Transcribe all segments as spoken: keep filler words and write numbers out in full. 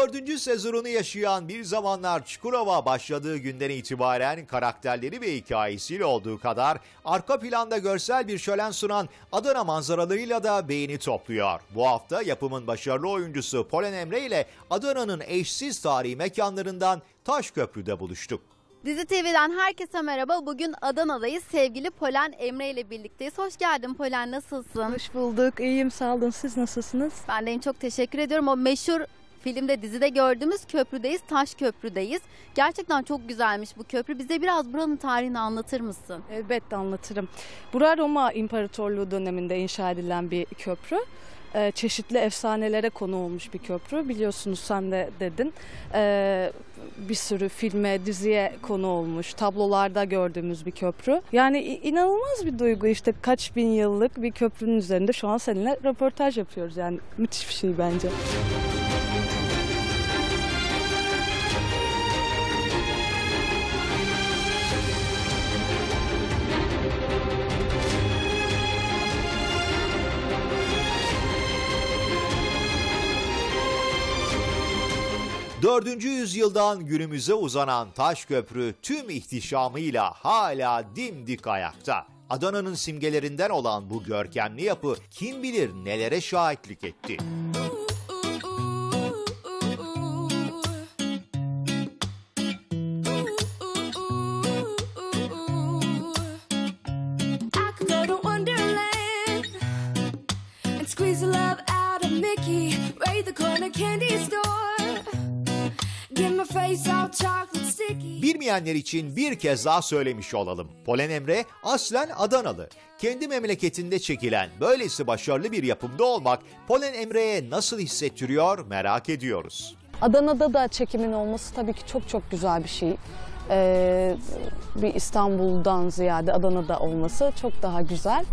Dördüncü sezonunu yaşayan Bir Zamanlar Çukurova başladığı günden itibaren karakterleri ve hikayesiyle olduğu kadar arka planda görsel bir şölen sunan Adana manzaralarıyla da beğeni topluyor. Bu hafta yapımın başarılı oyuncusu Polen Emre ile Adana'nın eşsiz tarihi mekanlarından Taşköprü'de buluştuk. Dizi T V'den herkese merhaba. Bugün Adana'dayız. Sevgili Polen Emre ile birlikteyiz. Hoş geldin Polen, nasılsın? Hoş bulduk. İyiyim, sağ olun. Siz nasılsınız? Ben de çok teşekkür ediyorum. O meşhur filmde, dizide gördüğümüz köprüdeyiz, Taşköprü'deyiz. Gerçekten çok güzelmiş bu köprü. Bize biraz buranın tarihini anlatır mısın? Elbette anlatırım. Burası Roma İmparatorluğu döneminde inşa edilen bir köprü. Ee, çeşitli efsanelere konu olmuş bir köprü. Biliyorsunuz, sen de dedin. Ee, bir sürü filme, diziye konu olmuş. Tablolarda gördüğümüz bir köprü. Yani inanılmaz bir duygu. İşte kaç bin yıllık bir köprünün üzerinde şu an seninle röportaj yapıyoruz. Yani müthiş bir şey bence. dördüncü yüzyıldan günümüze uzanan Taşköprü tüm ihtişamıyla hala dimdik ayakta. Adana'nın simgelerinden olan bu görkemli yapı kim bilir nelere şahitlik etti. Bilmeyenler için bir kez daha söylemiş olalım. Polen Emre aslen Adanalı. Kendi memleketinde çekilen böylesi başarılı bir yapımda olmak Polen Emre'ye nasıl hissettiriyor merak ediyoruz. Adana'da da çekimin olması tabii ki çok çok güzel bir şey. Ee, bir İstanbul'dan ziyade Adana'da olması çok daha güzel.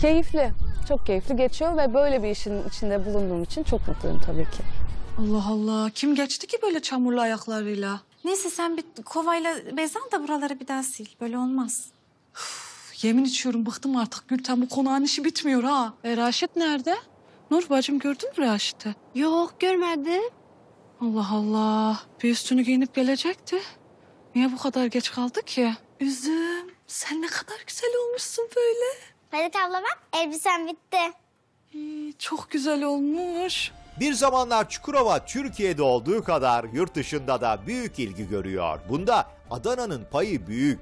Keyifli, çok keyifli geçiyor ve böyle bir işin içinde bulunduğum için çok mutluyum tabii ki. Allah Allah, kim geçti ki böyle çamurlu ayaklarıyla? Neyse, sen bir kovayla bezan da buraları bir daha sil. Böyle olmaz. Uf, yemin içiyorum, bıktım artık Gülten. Bu konağın işi bitmiyor ha. E, Raşit nerede? Nur bacım, gördün mü Raşit'i? Yok, görmedim. Allah Allah. Bir üstünü giyinip gelecekti. Niye bu kadar geç kaldı ki? Üzüm, sen ne kadar güzel olmuşsun böyle. Fadet abla bak, elbisen bitti. Ee, çok güzel olmuş. Bir Zamanlar Çukurova Türkiye'de olduğu kadar yurt dışında da büyük ilgi görüyor. Bunda Adana'nın payı büyük.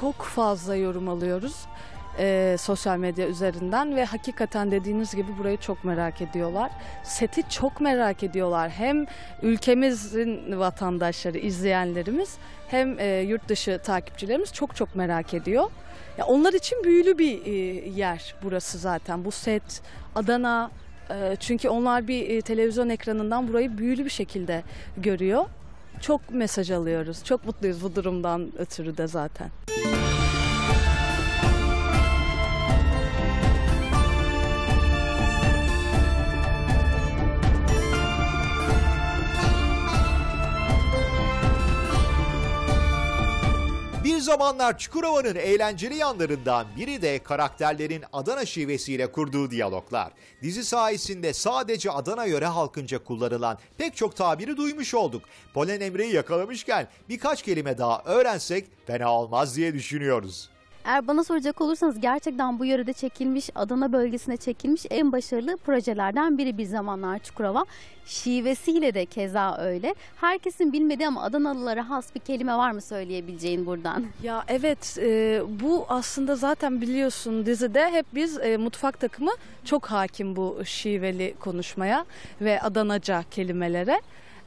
Çok fazla yorum alıyoruz e, sosyal medya üzerinden ve hakikaten dediğiniz gibi burayı çok merak ediyorlar. Seti çok merak ediyorlar. Hem ülkemizin vatandaşları, izleyenlerimiz hem e, yurt dışı takipçilerimiz çok çok merak ediyor. Ya, onlar için büyülü bir e, yer burası zaten. Bu set, Adana... Çünkü onlar bir televizyon ekranından burayı büyülü bir şekilde görüyor. Çok mesaj alıyoruz. Çok mutluyuz bu durumdan ötürü de zaten. Bir Zamanlar Çukurova'nın eğlenceli yanlarından biri de karakterlerin Adana şivesiyle kurduğu diyaloglar. Dizi sayesinde sadece Adana yöre halkınca kullanılan pek çok tabiri duymuş olduk. Polen Emre'yi yakalamışken birkaç kelime daha öğrensek fena olmaz diye düşünüyoruz. Eğer bana soracak olursanız, gerçekten bu yörede çekilmiş, Adana bölgesine çekilmiş en başarılı projelerden biri Bir Zamanlar Çukurova. Şivesiyle de keza öyle. Herkesin bilmediği ama Adanalılara has bir kelime var mı söyleyebileceğin buradan? Ya evet, e, bu aslında zaten biliyorsun dizide hep biz e, mutfak takımı çok hakim bu şiveli konuşmaya ve Adanaca kelimelere.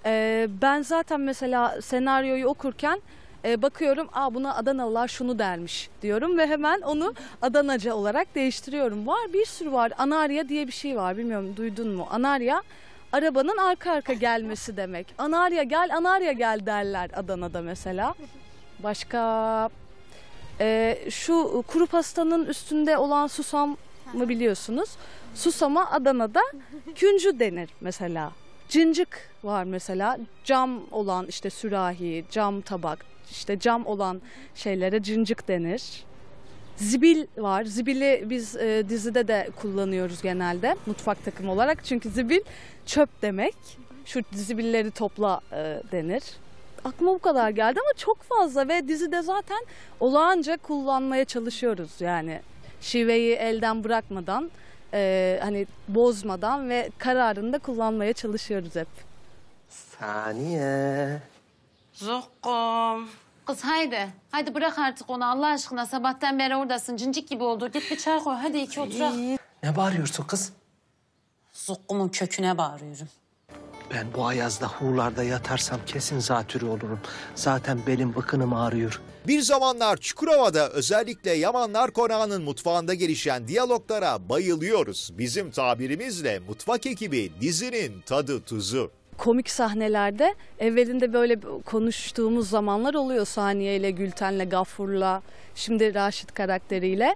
E, ben zaten mesela senaryoyu okurken bakıyorum, aa buna Adanalılar şunu dermiş diyorum ve hemen onu Adanaca olarak değiştiriyorum. Var, bir sürü var. Anarya diye bir şey var. Bilmiyorum, duydun mu? Anarya, arabanın arka arka gelmesi demek. Anarya gel, Anarya gel derler Adana'da mesela. Başka e, şu kuru pastanın üstünde olan susam mı biliyorsunuz? Susama Adana'da küncü denir mesela. Cincik var mesela. Cam olan işte sürahi, cam tabak. İşte cam olan şeylere cincik denir. Zibil var. Zibili biz e, dizide de kullanıyoruz genelde mutfak takımı olarak. Çünkü zibil çöp demek. şu zibilleri topla e, denir. Aklıma bu kadar geldi ama çok fazla ve dizide zaten olağanca kullanmaya çalışıyoruz. Yani şiveyi elden bırakmadan, e, hani bozmadan ve kararında kullanmaya çalışıyoruz hep. Saniye. Zokkum. Kız haydi. Haydi bırak artık onu Allah aşkına. Sabahtan beri oradasın. Cincik gibi oldu. Git bir çay koy. Hadi iki oturak. Ne bağırıyorsun kız? Zokkumun köküne bağırıyorum. Ben bu ayazda hurlarda yatarsam kesin zatürre olurum. Zaten belim bıkınım ağrıyor. Bir Zamanlar Çukurova'da özellikle Yamanlar Konağı'nın mutfağında gelişen diyaloglara bayılıyoruz. Bizim tabirimizle mutfak ekibi dizinin tadı tuzu. Komik sahnelerde evvelinde böyle konuştuğumuz zamanlar oluyor Saniye ile, Gülten'le, Gafur'la, şimdi Raşit karakteriyle.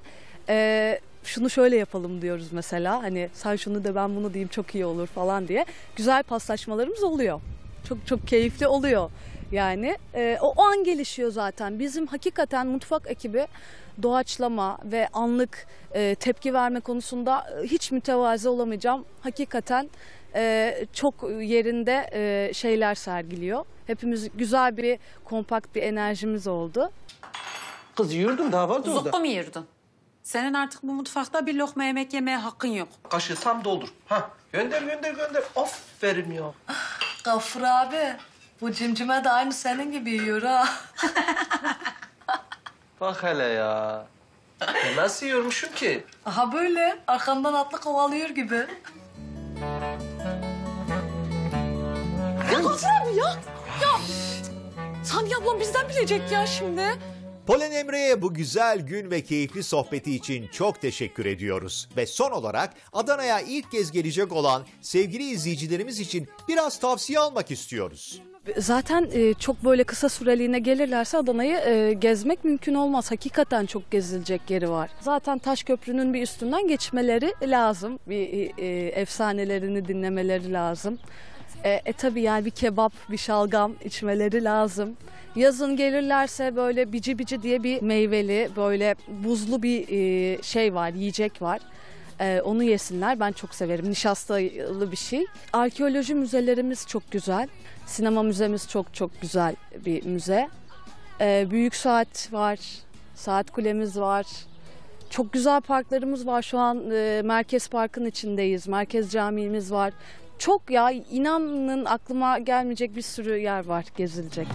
Ee, şunu şöyle yapalım diyoruz mesela, hani sen şunu de ben bunu diyeyim çok iyi olur falan diye. Güzel paslaşmalarımız oluyor. Çok çok keyifli oluyor yani. E, o an gelişiyor zaten. Bizim hakikaten mutfak ekibi doğaçlama ve anlık e, tepki verme konusunda hiç mütevazı olamayacağım. Hakikaten e, çok yerinde e, şeyler sergiliyor. Hepimiz güzel bir kompakt bir enerjimiz oldu. Kız yiyordun daha vardı orada. Zokka mı yiyordun? Senin artık bu mutfakta bir lokma yemek yemeye hakkın yok. Kaşığı tam doldur. Ha, gönder gönder gönder. Aferin ya. Gafur abi, bu cimcime de aynı senin gibi yiyor ha. Bak hele ya. E nasıl yiyormuşum ki? Aha böyle, arkamdan atlı kovalıyor gibi. Ya Gafur abi ya. Ya. Saniye ablam bizden bilecek ya şimdi. Polen Emre'ye bu güzel gün ve keyifli sohbeti için çok teşekkür ediyoruz. Ve son olarak Adana'ya ilk kez gelecek olan sevgili izleyicilerimiz için biraz tavsiye almak istiyoruz. Zaten çok böyle kısa süreliğine gelirlerse Adana'yı gezmek mümkün olmaz. Hakikaten çok gezilecek yeri var. Zaten Taşköprü'nün bir üstünden geçmeleri lazım. Bir efsanelerini dinlemeleri lazım. E, e tabii yani bir kebap, bir şalgam içmeleri lazım. Yazın gelirlerse böyle bici bici diye bir meyveli, böyle buzlu bir e, şey var, yiyecek var. E, onu yesinler, ben çok severim. Nişastalı bir şey. Arkeoloji müzelerimiz çok güzel. Sinema müzemiz çok çok güzel bir müze. E, büyük saat var, saat kulemiz var. Çok güzel parklarımız var. Şu an e, Merkez Park'ın içindeyiz. Merkez Camimiz var. Çok ya, inanın aklıma gelmeyecek bir sürü yer var gezilecek.